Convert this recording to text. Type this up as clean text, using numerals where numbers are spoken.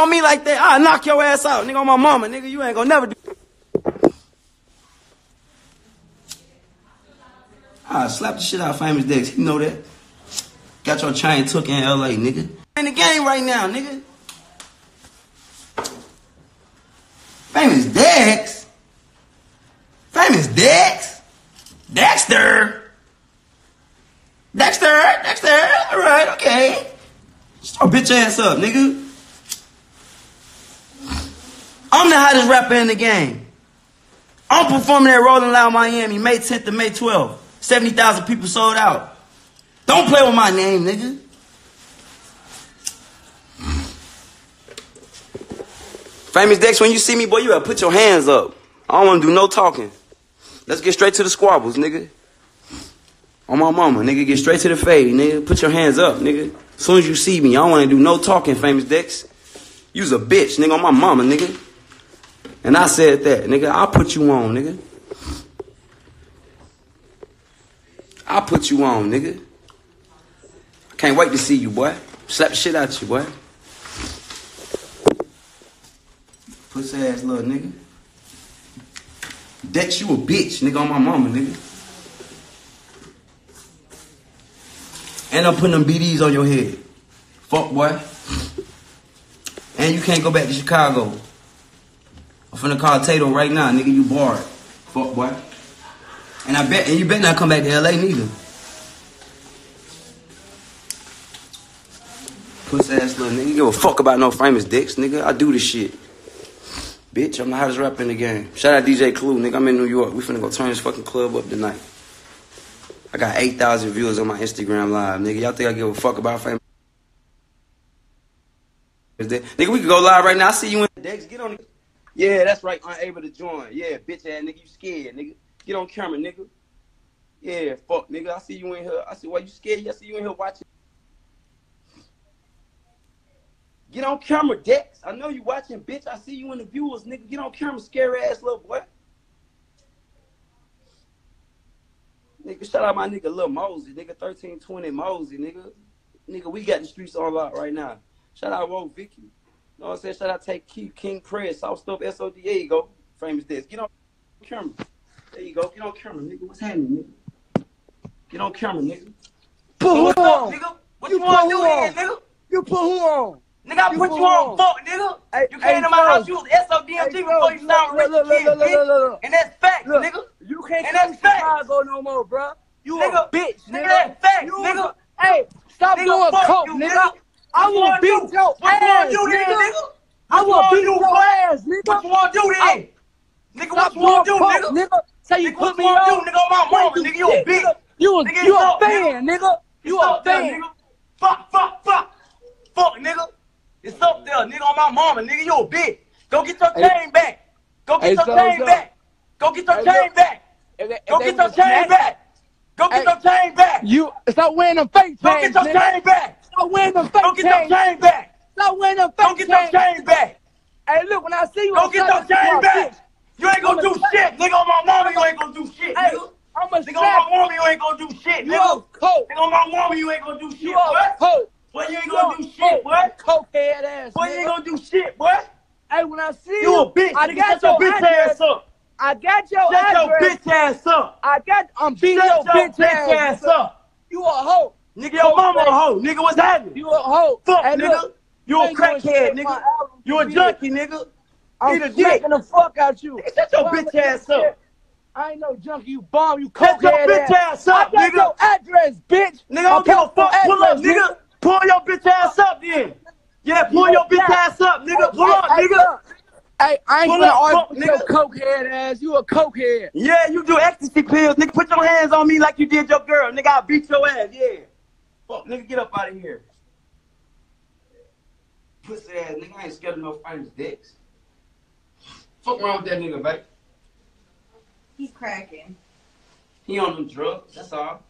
on me like that, I'll knock your ass out. Nigga, on my mama, nigga, you ain't gonna never do. I'll slap the shit out of Famous Dex. You know that. Got your chain took in LA, nigga. In the game right now, nigga. Famous Dex? Famous Dex? Dexter? Dexter? Dexter? Alright, okay. Start bitch ass up, nigga. I'm the hottest rapper in the game. I'm performing at Rolling Loud Miami, May 10th to May 12th. 70,000 people sold out. Don't play with my name, nigga. Famous Dex, when you see me, boy, you gotta put your hands up. I don't wanna do no talking. Let's get straight to the squabbles, nigga. On my mama, nigga, get straight to the fade, nigga. Put your hands up, nigga. As soon as you see me, I don't wanna do no talking, Famous Dex. You's a bitch, nigga, on my mama, nigga. And I said that, nigga. I'll put you on, nigga. I'll put you on, nigga. I can't wait to see you, boy. Slap the shit out of you, boy. Pussy ass little nigga. Dex, you a bitch, nigga, on my mama, nigga. And I'm putting them BDs on your head. Fuck, boy. And you can't go back to Chicago. I'm finna call Tato right now, nigga, you barred. Fuck, boy. And I bet, and you better not come back to LA neither. Puss ass little nigga, you give a fuck about no Famous Dex, nigga. I do this shit. Bitch, I'm the hottest rapper in the game. Shout out DJ Clue, nigga. I'm in New York. We finna go turn this fucking club up tonight. I got 8,000 viewers on my Instagram live, nigga. Y'all think I give a fuck about Famous Dex? Nigga, we can go live right now. I see you in the Dex. Get on the... Yeah, that's right. Unable to join. Yeah, bitch ass nigga. You scared, nigga. Get on camera, nigga. Yeah, fuck, nigga. I see you in here. I see why you scared. I see you in here watching. Get on camera, Dex. I know you watching, bitch. I see you in the viewers, nigga. Get on camera, scary ass little boy. Nigga, shout out my nigga Lil Mosey, nigga. 1320 Mosey, nigga. Nigga, we got the streets on lock right now. Shout out Roe Vicky. You know what I'm saying? Shout out Take Keith, King Press, South Stuff, SOD. There you go. Famous Dex. Get on camera. There you go. Get on camera, nigga. What's happening, nigga? Get on camera, nigga. Put who on, nigga? What you want to do here, nigga? You put who on? Nigga, I put you on, fuck, nigga. Hey, you came to my house, you was SODMG before you sound rich kid, bitch. And that's facts, nigga. You can't come to Chicago no more, bro. You nigga, a bitch, nigga. That's facts, nigga. Hey, stop doing coke, nigga. I will beat your ass, nigga. I will beat your ass, nigga. What you want to do then? Nigga, what you want to do, nigga? Say you put me on, nigga, on my mama, nigga. You a bitch. You a fan, nigga. You a fan. Fuck, fuck, fuck. Fuck, nigga. It's up there, nigga, on my mama, nigga, you a bitch. Go get your chain back. Go get your chain back. Go get your chain back. Go get your chain back. Go get your chain back. You stop wearing them fake chains. Go get your chain back. Stop wearing them fake chains. Go get your chain back. Stop wearing them fake chains. Go get your chain back. Hey, look, when I see you, go get your chain back. You ain't gonna do shit, nigga, on my mama, you ain't gonna do shit, nigga. Nigga, on my mama, you ain't gonna do shit, nigga. Nigga, on my mama, you ain't gonna do shit, what? Boy, you ain't gonna do shit, boy. Cokehead ass. Boy, you ain't gonna do shit, boy. Hey, when I see you, a bitch. I got your bitch ass up. I got your ass up. Shut your bitch ass up. I'm beating your bitch ass up. You a hoe, nigga. Your mama a hoe, nigga. What's happening? You a hoe. Fuck, nigga. You a crackhead, nigga. You a junkie, nigga. I'm smacking the fuck out you. Shut your bitch ass up. I ain't no junkie, you bomb, you cokehead ass. Shut your bitch ass up, nigga. I got your address, bitch. Nigga, I don't give a fuck. Pull up, nigga. Pull your bitch ass up, then. Yeah, pull your bitch ass up, nigga. Pull up, nigga. Hey, I ain't gonna argue with your cokehead ass. You a cokehead. Yeah, you do ecstasy pills, nigga. Put your hands on me like you did your girl, nigga. I'll beat your ass, yeah. Fuck, nigga, get up out of here. Pussy ass, nigga. I ain't scared of no Famous Dex. Fuck wrong with that nigga, babe. He's cracking. He on them drugs, that's all.